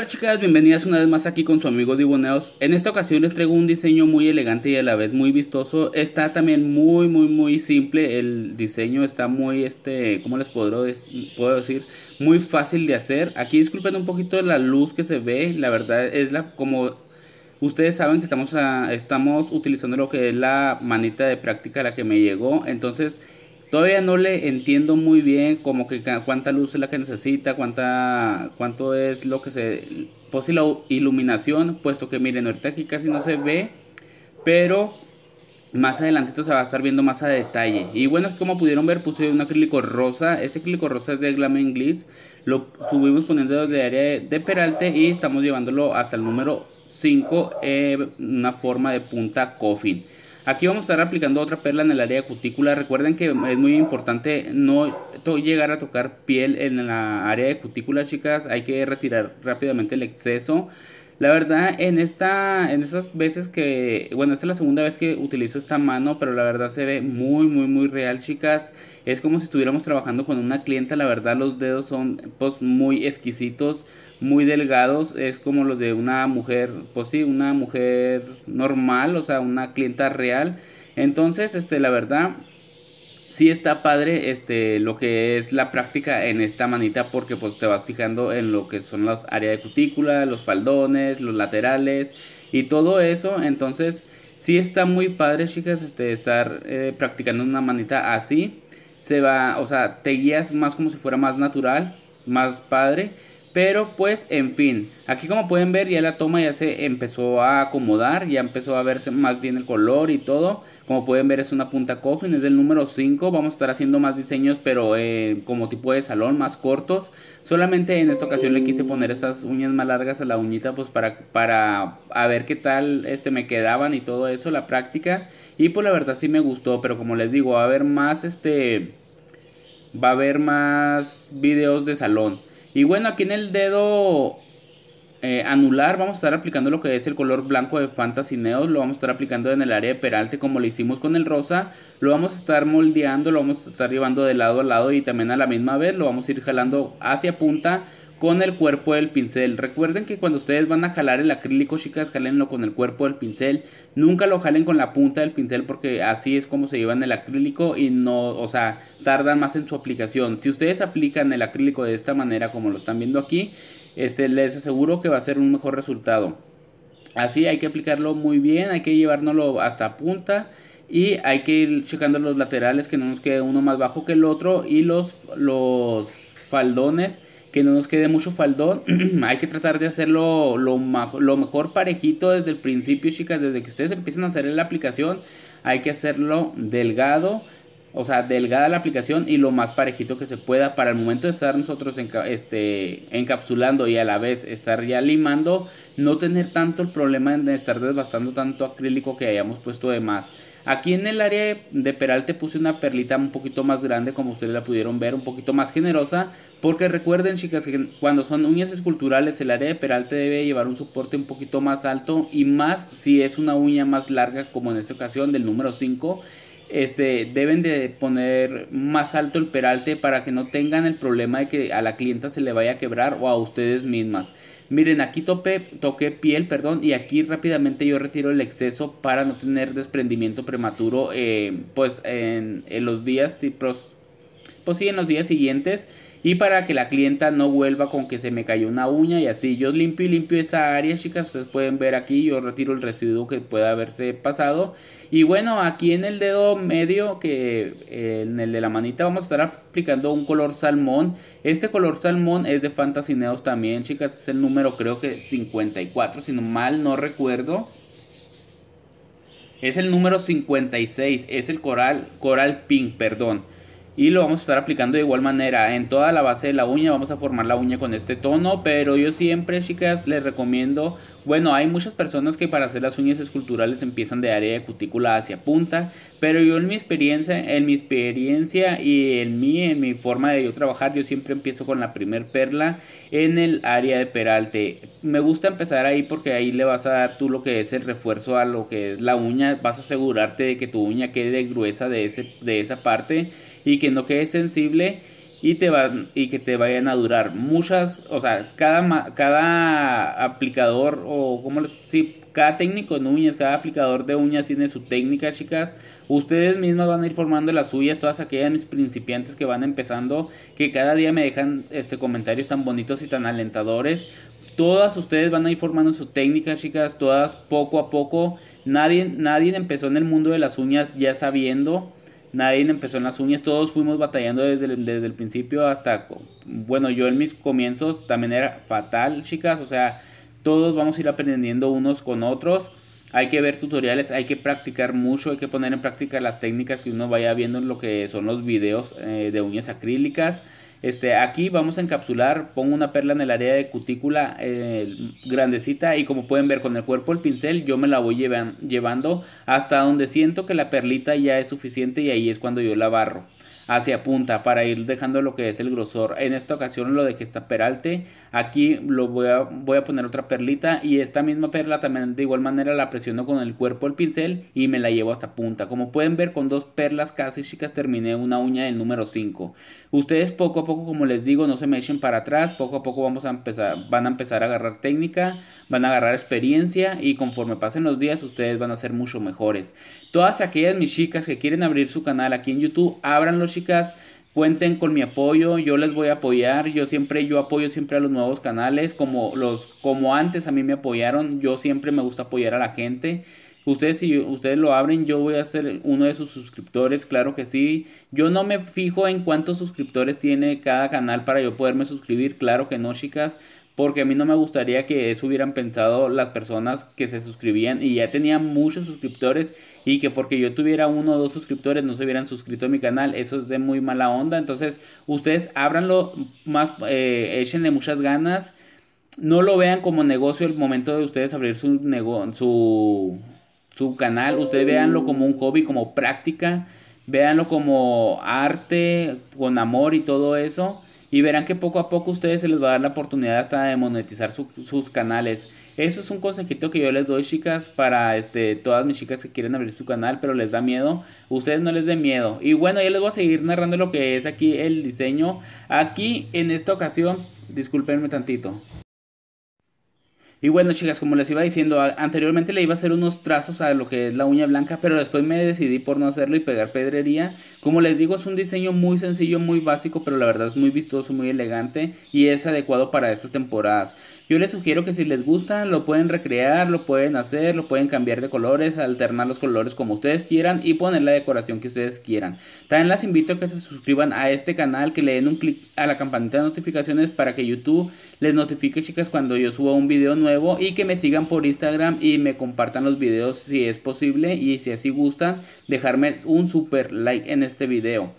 Hola chicas, bienvenidas una vez más aquí con su amigo Divo Nails. En esta ocasión les traigo un diseño muy elegante y a la vez muy vistoso. Está también muy simple. El diseño está muy, ¿cómo les puedo decir? Muy fácil de hacer. Aquí disculpen un poquito la luz que se ve. La verdad es como ustedes saben que estamos utilizando lo que es la manita de práctica, la que me llegó. Entonces todavía no le entiendo muy bien como que cuánta luz es la que necesita, cuánto es lo que se... posible iluminación, puesto que miren, ahorita aquí casi no se ve, pero más adelantito se va a estar viendo más a detalle. Y bueno, como pudieron ver, puse un acrílico rosa. Este acrílico rosa es de Glam & Glitz. Lo subimos poniendo desde área de peralte y estamos llevándolo hasta el número 5, una forma de punta coffin. Aquí vamos a estar aplicando otra perla en el área de cutícula. Recuerden que es muy importante no llegar a tocar piel en la área de cutícula, chicas. Hay que retirar rápidamente el exceso. La verdad, en estas veces que... bueno, esta es la segunda vez que utilizo esta mano, pero la verdad se ve muy real, chicas. Es como si estuviéramos trabajando con una clienta. La verdad, los dedos son, pues, muy exquisitos, muy delgados. Es como los de una mujer, pues sí, una mujer normal, o sea, una clienta real. Entonces, la verdad... sí está padre lo que es la práctica en esta manita, porque pues te vas fijando en lo que son las áreas de cutícula, los faldones, los laterales y todo eso. Entonces sí está muy padre, chicas, estar practicando una manita así. Se va, o sea, te guías más como si fuera más natural, más padre. Pero pues en fin, aquí como pueden ver ya la toma ya se empezó a acomodar, ya empezó a verse más bien el color y todo. Como pueden ver es una punta coffin, es del número 5, vamos a estar haciendo más diseños pero como tipo de salón, más cortos. Solamente en esta ocasión le quise poner estas uñas más largas a la uñita pues para a ver qué tal me quedaban y todo eso, la práctica. Y pues la verdad sí me gustó, pero como les digo, va a haber más, va a haber más videos de salón. Y bueno, aquí en el dedo anular vamos a estar aplicando lo que es el color blanco de Fantasy Neos. Lo vamos a estar aplicando en el área de peralte como lo hicimos con el rosa. Lo vamos a estar moldeando, lo vamos a estar llevando de lado a lado y también a la misma vez lo vamos a ir jalando hacia punta con el cuerpo del pincel. Recuerden que cuando ustedes van a jalar el acrílico, chicas, jalenlo con el cuerpo del pincel. Nunca lo jalen con la punta del pincel porque así es como se llevan el acrílico y no, o sea, tardan más en su aplicación. Si ustedes aplican el acrílico de esta manera como lo están viendo aquí, les aseguro que va a ser un mejor resultado. Así hay que aplicarlo muy bien, hay que llevárnoslo hasta punta. Y hay que ir checando los laterales, que no nos quede uno más bajo que el otro. Y los faldones, que no nos quede mucho faldón. Hay que tratar de hacerlo lo mejor parejito desde el principio, chicas. Desde que ustedes empiecen a hacer la aplicación, hay que hacerlo delgado, o sea, delgada la aplicación y lo más parejito que se pueda para el momento de estar nosotros encapsulando y a la vez estar ya limando, no tener tanto el problema de estar desbastando tanto acrílico que hayamos puesto de más. Aquí en el área de peralte puse una perlita un poquito más grande, como ustedes la pudieron ver, un poquito más generosa, porque recuerden, chicas, que cuando son uñas esculturales el área de peralte debe llevar un soporte un poquito más alto, y más si es una uña más larga como en esta ocasión del número 5. Deben de poner más alto el peralte para que no tengan el problema de que a la clienta se le vaya a quebrar o a ustedes mismas. Miren, aquí toqué piel, perdón, y aquí rápidamente yo retiro el exceso para no tener desprendimiento prematuro pues en los días, pues sí, en los días siguientes. Y para que la clienta no vuelva con que se me cayó una uña y así. Yo limpio y limpio esa área, chicas. Ustedes pueden ver aquí, yo retiro el residuo que pueda haberse pasado. Y bueno, aquí en el dedo medio, que en el de la manita, vamos a estar aplicando un color salmón. Este color salmón es de Fantasy Neos también, chicas. Es el número, creo que 54, si no mal no recuerdo. Es el número 56, es el coral pink, perdón. Y lo vamos a estar aplicando de igual manera en toda la base de la uña. Vamos a formar la uña con este tono, pero yo siempre, chicas, les recomiendo... bueno, hay muchas personas que para hacer las uñas esculturales empiezan de área de cutícula hacia punta, pero yo en mi experiencia y en mi forma de yo trabajar, yo siempre empiezo con la primer perla en el área de peralte. Me gusta empezar ahí porque ahí le vas a dar tú lo que es el refuerzo a lo que es la uña. Vas a asegurarte de que tu uña quede gruesa de esa parte y que no quede sensible. y que te vayan a durar muchas, o sea, cada aplicador o como les, sí, cada técnico en uñas, cada aplicador de uñas tiene su técnica, chicas. Ustedes mismas van a ir formando las suyas, todas aquellas mis principiantes que van empezando, que cada día me dejan comentarios tan bonitos y tan alentadores. Todas ustedes van a ir formando su técnica, chicas, todas poco a poco. Nadie empezó en el mundo de las uñas ya sabiendo. Nadie empezó en las uñas, todos fuimos batallando desde el principio hasta... Bueno, yo en mis comienzos también era fatal, chicas, o sea, todos vamos a ir aprendiendo unos con otros. Hay que ver tutoriales, hay que practicar mucho, hay que poner en práctica las técnicas que uno vaya viendo en lo que son los videos de uñas acrílicas. Aquí vamos a encapsular, pongo una perla en el área de cutícula grandecita y como pueden ver con el cuerpo del pincel yo me la voy llevando hasta donde siento que la perlita ya es suficiente y ahí es cuando yo la barro hacia punta para ir dejando lo que es el grosor. En esta ocasión lo dejé esta peralte, aquí lo voy a poner otra perlita y esta misma perla también de igual manera la presiono con el cuerpo del pincel y me la llevo hasta punta. Como pueden ver con dos perlas casi, chicas, terminé una uña del número 5. Ustedes poco a poco, como les digo, no se me echen para atrás, poco a poco van a empezar a agarrar técnica, van a agarrar experiencia y conforme pasen los días ustedes van a ser mucho mejores. Todas aquellas mis chicas que quieren abrir su canal aquí en YouTube, ábranlo, chicas. Cuenten con mi apoyo, yo les voy a apoyar, yo apoyo siempre a los nuevos canales, como antes a mí me apoyaron, yo siempre me gusta apoyar a la gente. Ustedes, si ustedes lo abren, yo voy a ser uno de sus suscriptores, claro que sí. Yo no me fijo en cuántos suscriptores tiene cada canal para yo poderme suscribir, claro que no, chicas, porque a mí no me gustaría que eso hubieran pensado las personas que se suscribían y ya tenían muchos suscriptores y que porque yo tuviera 1 o 2 suscriptores no se hubieran suscrito a mi canal. Eso es de muy mala onda. Entonces ustedes ábranlo más, échenle muchas ganas. No lo vean como negocio el momento de ustedes abrir su canal. Ustedes véanlo como un hobby, como práctica. Véanlo como arte, con amor y todo eso. Y verán que poco a poco ustedes se les va a dar la oportunidad hasta de monetizar sus canales. Eso es un consejito que yo les doy, chicas, para todas mis chicas que quieren abrir su canal, pero les da miedo. Ustedes no les den miedo. Y bueno, yo les voy a seguir narrando lo que es aquí el diseño. Aquí, en esta ocasión, discúlpenme tantito. Y bueno, chicas, como les iba diciendo, anteriormente le iba a hacer unos trazos a lo que es la uña blanca, pero después me decidí por no hacerlo y pegar pedrería. Como les digo, es un diseño muy sencillo, muy básico, pero la verdad es muy vistoso, muy elegante y es adecuado para estas temporadas. Yo les sugiero que si les gusta, lo pueden recrear, lo pueden hacer, lo pueden cambiar de colores, alternar los colores como ustedes quieran y poner la decoración que ustedes quieran. También las invito a que se suscriban a este canal, que le den un clic a la campanita de notificaciones para que YouTube les notifique, chicas, cuando yo suba un video nuevo. Y que me sigan por Instagram y me compartan los videos si es posible y si así gustan dejarme un super like en este video.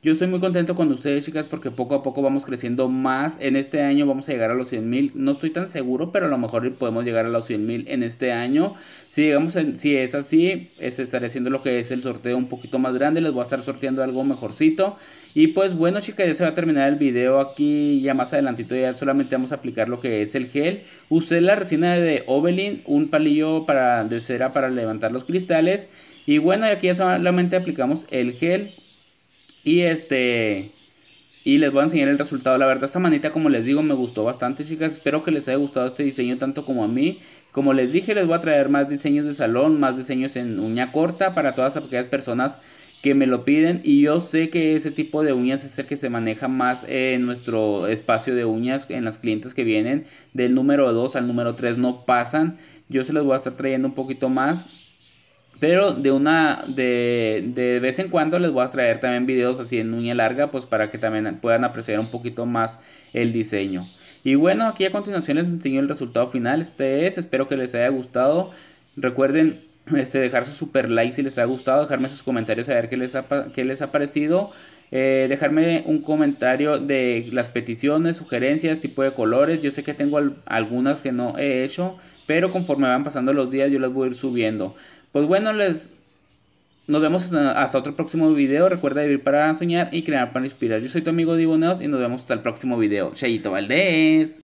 Yo estoy muy contento con ustedes, chicas, porque poco a poco vamos creciendo más. En este año vamos a llegar a los 100,000. No estoy tan seguro, pero a lo mejor podemos llegar a los 100,000 en este año. Si llegamos, si es así, estaré haciendo lo que es el sorteo un poquito más grande. Les voy a estar sorteando algo mejorcito. Y pues bueno, chicas, ya se va a terminar el video aquí, ya más adelantito ya solamente vamos a aplicar lo que es el gel. Usé la resina de Ovelyn, un palillo de cera para levantar los cristales. Y bueno, aquí ya solamente aplicamos el gel. Y les voy a enseñar el resultado. La verdad, esta manita, como les digo, me gustó bastante, chicas. Espero que les haya gustado este diseño tanto como a mí. Como les dije, les voy a traer más diseños de salón, más diseños en uña corta para todas aquellas personas que me lo piden. Y yo sé que ese tipo de uñas es el que se maneja más en nuestro espacio de uñas. En las clientes que vienen del número 2 al número 3 no pasan. Yo se los voy a estar trayendo un poquito más. Pero de vez en cuando les voy a traer también videos así en uña larga, pues para que también puedan apreciar un poquito más el diseño. Y bueno, aquí a continuación les enseño el resultado final. Espero que les haya gustado. Recuerden dejar su super like si les ha gustado, dejarme sus comentarios a ver qué les ha parecido. Dejarme un comentario de las peticiones, sugerencias, tipo de colores. Yo sé que tengo algunas que no he hecho, pero conforme van pasando los días yo las voy a ir subiendo. Pues bueno, nos vemos hasta otro próximo video. Recuerda vivir para soñar y crear para inspirar. Yo soy tu amigo Divo Nails y nos vemos hasta el próximo video. Chayito Valdés.